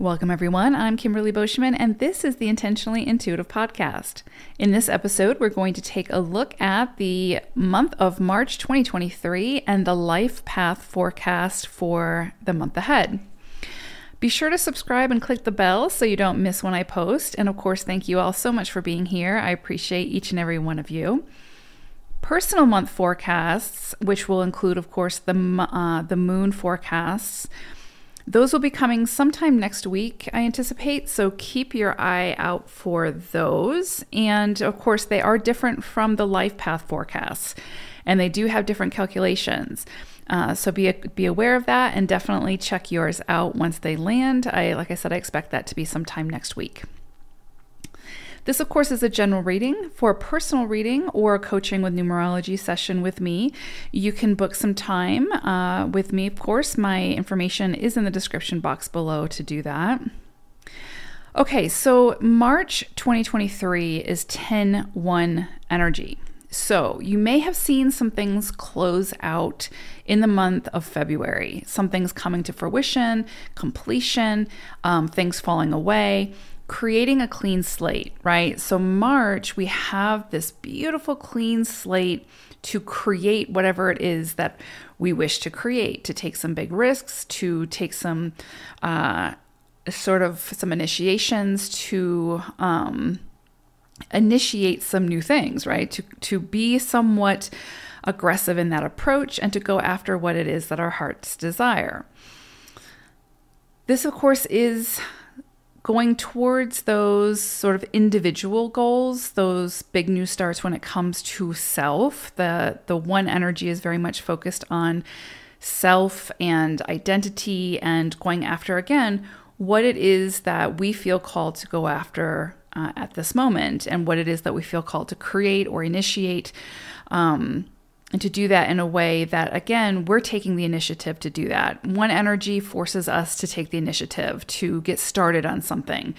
Welcome everyone, I'm Kimberly Beauchemin and this is the Intentionally Intuitive Podcast. In this episode, we're going to take a look at the month of March 2023 and the Life Path forecast for the month ahead. Be sure to subscribe and click the bell so you don't miss when I post. And of course, thank you all so much for being here. I appreciate each and every one of you. Personal month forecasts, which will include, of course, the moon forecasts, those will be coming sometime next week, I anticipate, so keep your eye out for those. And of course, they are different from the Life Path forecasts, and they do have different calculations. So be aware of that and definitely check yours out once they land. Like I said, I expect that to be sometime next week. This, of course, is a general reading. For a personal reading or a coaching with numerology session with me, you can book some time with me. Of course, my information is in the description box below to do that. Okay, so March 2023 is 10-1 energy. So you may have seen some things close out in the month of February. Some things coming to fruition, completion, things falling away, creating a clean slate, right? So March, we have this beautiful clean slate to create whatever it is that we wish to create, to take some big risks, to take some some initiations, to initiate some new things, right? To be somewhat aggressive in that approach and to go after what it is that our hearts desire. This, of course, is going towards those sort of individual goals, those big new starts when it comes to self. The one energy is very much focused on self and identity and going after, again, what it is that we feel called to go after at this moment and what it is that we feel called to create or initiate, and to do that in a way that, again, we're taking the initiative to do that. One energy forces us to take the initiative, to get started on something.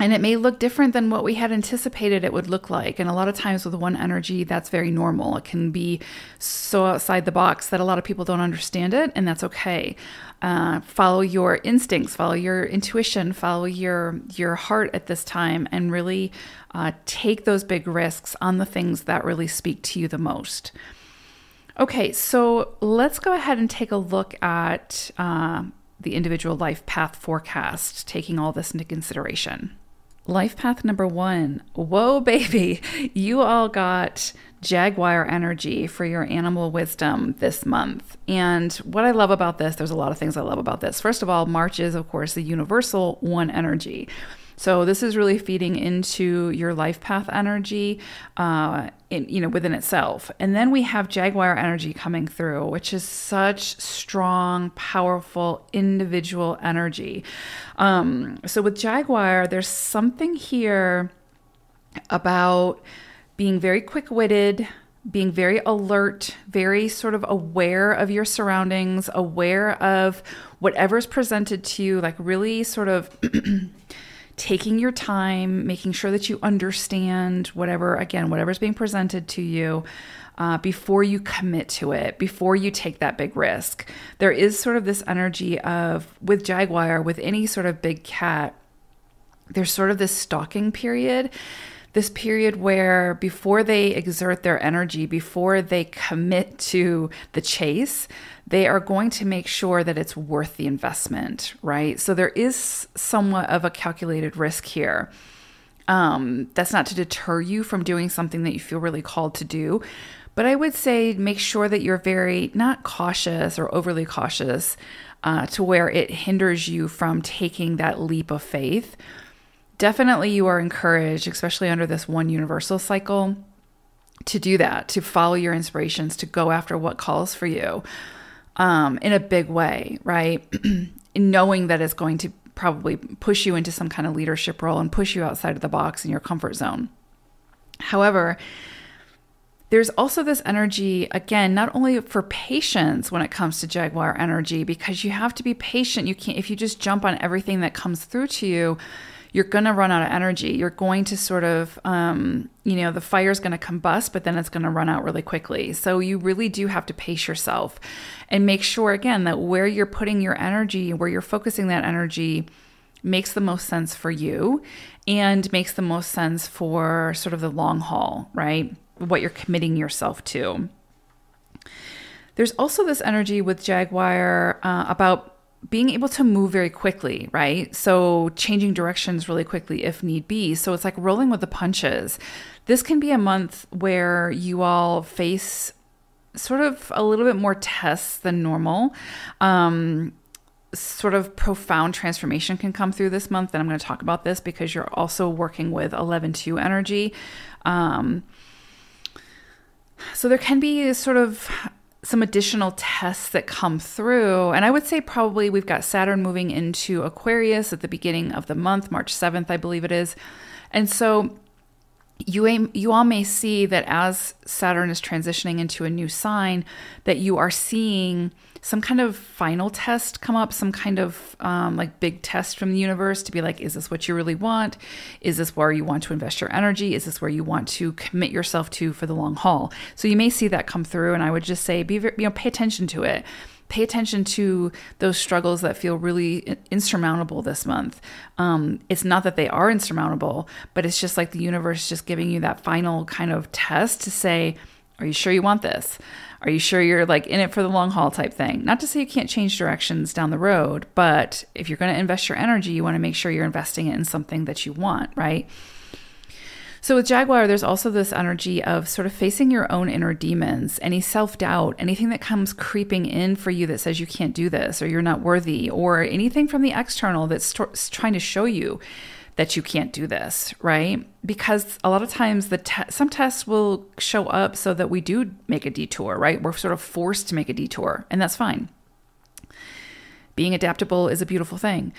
And it may look different than what we had anticipated it would look like. And a lot of times with one energy, that's very normal. It can be so outside the box that a lot of people don't understand it, and that's okay. Follow your instincts, follow your intuition, follow your heart at this time, and really take those big risks on the things that really speak to you the most. Okay, so let's go ahead and take a look at the individual life path forecast, taking all this into consideration. Life path number one, whoa baby, you all got jaguar energy for your animal wisdom this month. And what I love about this, there's a lot of things I love about this. First of all, March is, of course, the universal one energy. So this is really feeding into your life path energy, within itself. And then we have jaguar energy coming through, which is such strong, powerful, individual energy. So with jaguar, there's something here about being very quick-witted, being very alert, very sort of aware of your surroundings, aware of whatever's presented to you, like really sort of taking your time, making sure that you understand whatever's being presented to you before you commit to it, before you take that big risk. There is sort of this energy of, with jaguar, with any sort of big cat, there's sort of this stalking period, this period where before they exert their energy, before they commit to the chase, they are going to make sure that it's worth the investment, right? So there is somewhat of a calculated risk here. That's not to deter you from doing something that you feel really called to do, but I would say make sure that you're very, not cautious or overly cautious to where it hinders you from taking that leap of faith. Definitely you are encouraged, especially under this one universal cycle, to do that, to follow your inspirations, to go after what calls for you in a big way, right? Knowing that it's going to probably push you into some kind of leadership role and push you outside of the box in your comfort zone. However, there's also this energy, again, not only for patience when it comes to jaguar energy, because you have to be patient. You can't, if you just jump on everything that comes through to you, you're going to run out of energy. You're going to sort of, you know, the fire's going to combust, but then it's going to run out really quickly. So you really do have to pace yourself and make sure, again, that where you're putting your energy, where you're focusing that energy makes the most sense for you and makes the most sense for sort of the long haul, right? What you're committing yourself to. There's also this energy with Jaguar about being able to move very quickly, right? So changing directions really quickly if need be. So it's like rolling with the punches. This can be a month where you all face sort of a little bit more tests than normal. Sort of profound transformation can come through this month. And I'm going to talk about this because you're also working with 11-2 energy. So there can be sort of some additional tests that come through. And I would say probably we've got Saturn moving into Aquarius at the beginning of the month, March 7th, I believe it is. And so you all may see that as Saturn is transitioning into a new sign, that you are seeing some kind of final test come up, some kind of like big test from the universe to be like, is this what you really want? Is this where you want to invest your energy? Is this where you want to commit yourself to for the long haul? So you may see that come through, and I would just say, be very, pay attention to it. Pay attention to those struggles that feel really insurmountable this month. It's not that they are insurmountable, but it's just like the universe just giving you that final kind of test to say, are you sure you want this? Are you sure you're like in it for the long haul type thing? Not to say you can't change directions down the road, but if you're going to invest your energy, you want to make sure you're investing it in something that you want, right? So with Jaguar, there's also this energy of sort of facing your own inner demons, any self-doubt, anything that comes creeping in for you that says you can't do this or you're not worthy, or anything from the external that's trying to show you that you can't do this, right? Because a lot of times some tests will show up so that we do make a detour, right? We're sort of forced to make a detour, and that's fine. Being adaptable is a beautiful thing.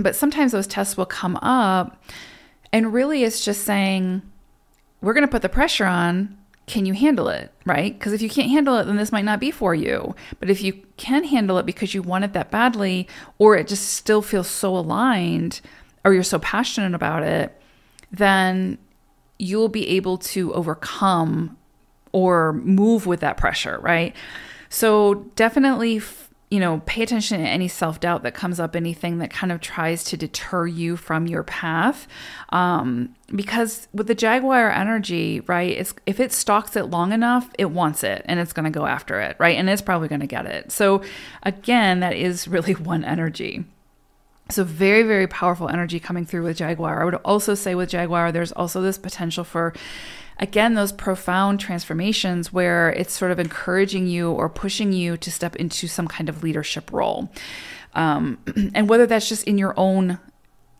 But sometimes those tests will come up, and really it's just saying, we're going to put the pressure on. Can you handle it, right? Because if you can't handle it, then this might not be for you. But if you can handle it because you want it that badly, or it just still feels so aligned, or you're so passionate about it, then you'll be able to overcome or move with that pressure, right? So definitely, you know, pay attention to any self-doubt that comes up, anything that kind of tries to deter you from your path. Because with the Jaguar energy, right, if it stalks it long enough, it wants it and it's going to go after it, right? And it's probably going to get it. So again, that is really one energy. So very, very powerful energy coming through with Jaguar. I would also say with Jaguar, there's also this potential for, again, those profound transformations where it's sort of encouraging you or pushing you to step into some kind of leadership role. And whether that's just in your own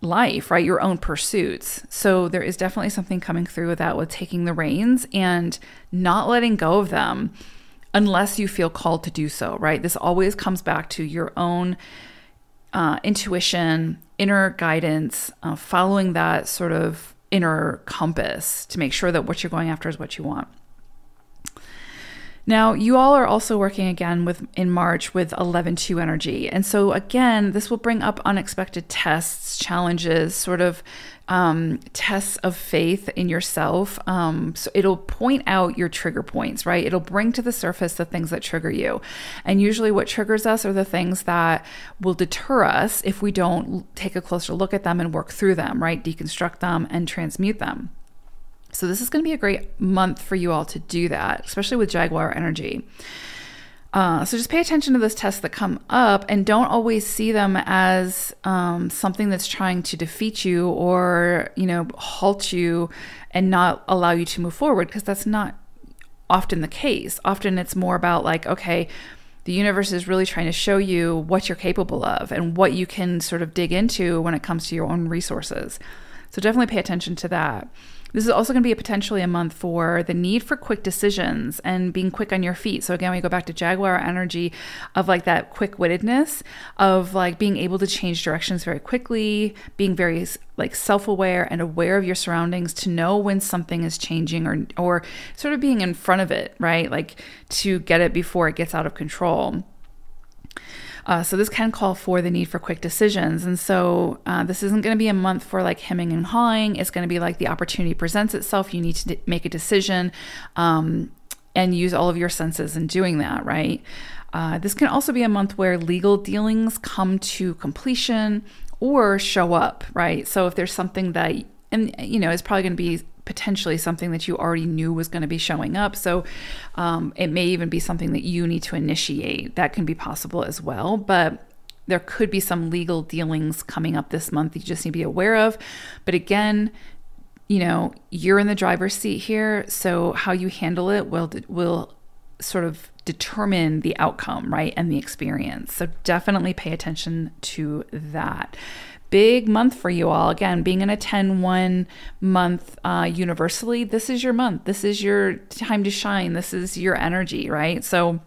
life, right, your own pursuits. So there is definitely something coming through with that, with taking the reins and not letting go of them unless you feel called to do so, right? This always comes back to your own intuition, inner guidance, following that sort of inner compass to make sure that what you're going after is what you want. Now, you all are also working again in March with 11-2 energy. And so again, this will bring up unexpected tests, challenges, sort of tests of faith in yourself. So it'll point out your trigger points, right? It'll bring to the surface the things that trigger you. And usually what triggers us are the things that will deter us if we don't take a closer look at them and work through them, right? Deconstruct them and transmute them. So this is going to be a great month for you all to do that, especially with Jaguar energy. So just pay attention to those tests that come up and don't always see them as something that's trying to defeat you or, you know, halt you and not allow you to move forward, because that's not often the case. Often it's more about like, okay, the universe is really trying to show you what you're capable of and what you can sort of dig into when it comes to your own resources. So definitely pay attention to that. This is also going to be potentially a month for the need for quick decisions and being quick on your feet. So again, we go back to Jaguar energy of like that quick-wittedness of like being able to change directions very quickly, being very like self-aware and aware of your surroundings to know when something is changing, or sort of being in front of it, right? Like to get it before it gets out of control. So this can call for the need for quick decisions. And so this isn't going to be a month for like hemming and hawing. It's going to be like the opportunity presents itself. You need to make a decision and use all of your senses in doing that, right? This can also be a month where legal dealings come to completion or show up, right? So if there's something that, and you know, it's probably going to be potentially something that you already knew was going to be showing up. So it may even be something that you need to initiate. That can be possible as well. But there could be some legal dealings coming up this month that you just need to be aware of. But again, you know, you're in the driver's seat here. So how you handle it will sort of determine the outcome, right? And the experience. So definitely pay attention to that. Big month for you all. Again, being in a 10-1 month universally, this is your month. This is your time to shine. This is your energy, right? So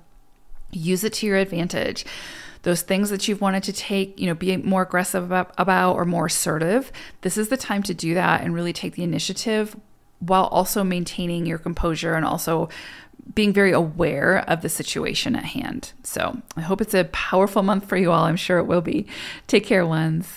use it to your advantage. Those things that you've wanted to take, you know, be more aggressive about or more assertive, this is the time to do that and really take the initiative while also maintaining your composure and also being very aware of the situation at hand. So I hope it's a powerful month for you all. I'm sure it will be. Take care, ones.